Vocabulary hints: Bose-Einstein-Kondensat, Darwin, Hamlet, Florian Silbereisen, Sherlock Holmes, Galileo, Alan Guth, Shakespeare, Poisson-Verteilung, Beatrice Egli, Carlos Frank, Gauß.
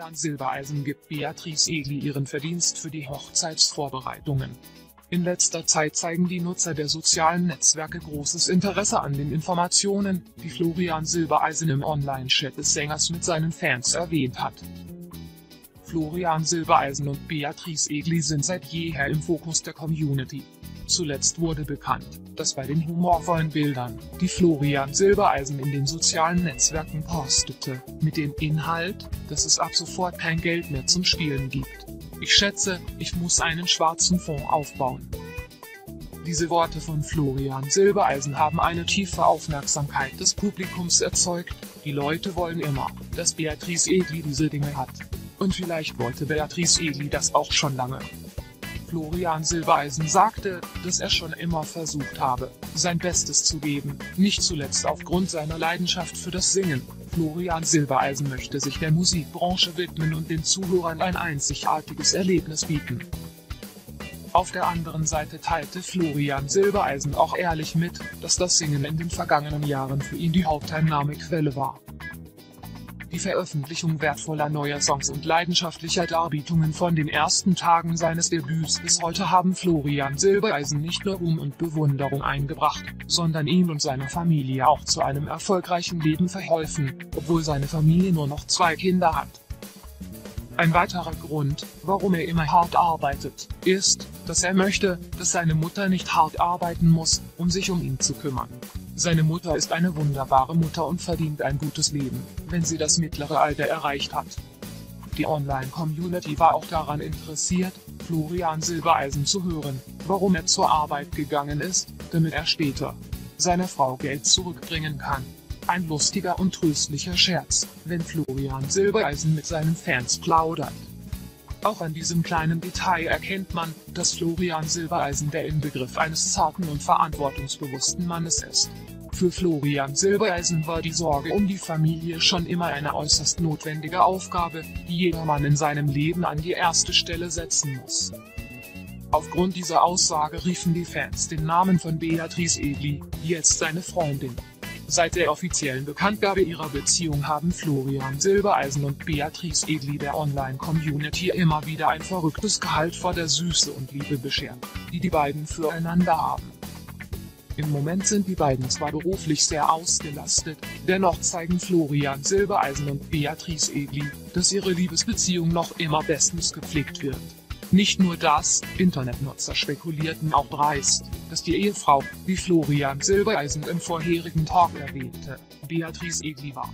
Florian Silbereisen gibt Beatrice Egli ihren Verdienst für die Hochzeitsvorbereitungen. In letzter Zeit zeigen die Nutzer der sozialen Netzwerke großes Interesse an den Informationen, die Florian Silbereisen im Online-Chat des Sängers mit seinen Fans erwähnt hat. Florian Silbereisen und Beatrice Egli sind seit jeher im Fokus der Community. Zuletzt wurde bekannt, dass bei den humorvollen Bildern, die Florian Silbereisen in den sozialen Netzwerken postete, mit dem Inhalt, dass es ab sofort kein Geld mehr zum Spielen gibt. Ich schätze, ich muss einen schwarzen Fonds aufbauen. Diese Worte von Florian Silbereisen haben eine tiefe Aufmerksamkeit des Publikums erzeugt. Die Leute wollen immer, dass Beatrice Egli diese Dinge hat. Und vielleicht wollte Beatrice Egli das auch schon lange. Florian Silbereisen sagte, dass er schon immer versucht habe, sein Bestes zu geben, nicht zuletzt aufgrund seiner Leidenschaft für das Singen. Florian Silbereisen möchte sich der Musikbranche widmen und den Zuhörern ein einzigartiges Erlebnis bieten. Auf der anderen Seite teilte Florian Silbereisen auch ehrlich mit, dass das Singen in den vergangenen Jahren für ihn die Haupteinnahmequelle war. Die Veröffentlichung wertvoller neuer Songs und leidenschaftlicher Darbietungen von den ersten Tagen seines Debüts bis heute haben Florian Silbereisen nicht nur Ruhm und Bewunderung eingebracht, sondern ihm und seiner Familie auch zu einem erfolgreichen Leben verholfen, obwohl seine Familie nur noch 2 Kinder hat. Ein weiterer Grund, warum er immer hart arbeitet, ist, dass er möchte, dass seine Mutter nicht hart arbeiten muss, um sich um ihn zu kümmern. Seine Mutter ist eine wunderbare Mutter und verdient ein gutes Leben, wenn sie das mittlere Alter erreicht hat. Die Online-Community war auch daran interessiert, Florian Silbereisen zu hören, warum er zur Arbeit gegangen ist, damit er später seiner Frau Geld zurückbringen kann. Ein lustiger und tröstlicher Scherz, wenn Florian Silbereisen mit seinen Fans plaudert. Auch an diesem kleinen Detail erkennt man, dass Florian Silbereisen der Inbegriff eines zarten und verantwortungsbewussten Mannes ist. Für Florian Silbereisen war die Sorge um die Familie schon immer eine äußerst notwendige Aufgabe, die jeder Mann in seinem Leben an die erste Stelle setzen muss. Aufgrund dieser Aussage riefen die Fans den Namen von Beatrice Egli, jetzt seine Freundin. Seit der offiziellen Bekanntgabe ihrer Beziehung haben Florian Silbereisen und Beatrice Egli der Online-Community immer wieder ein verrücktes Gehalt vor der Süße und Liebe beschert, die beiden füreinander haben. Im Moment sind die beiden zwar beruflich sehr ausgelastet, dennoch zeigen Florian Silbereisen und Beatrice Egli, dass ihre Liebesbeziehung noch immer bestens gepflegt wird. Nicht nur das, Internetnutzer spekulierten auch dreist, dass die Ehefrau, wie Florian Silbereisen im vorherigen Talk erwähnte, Beatrice Egli war.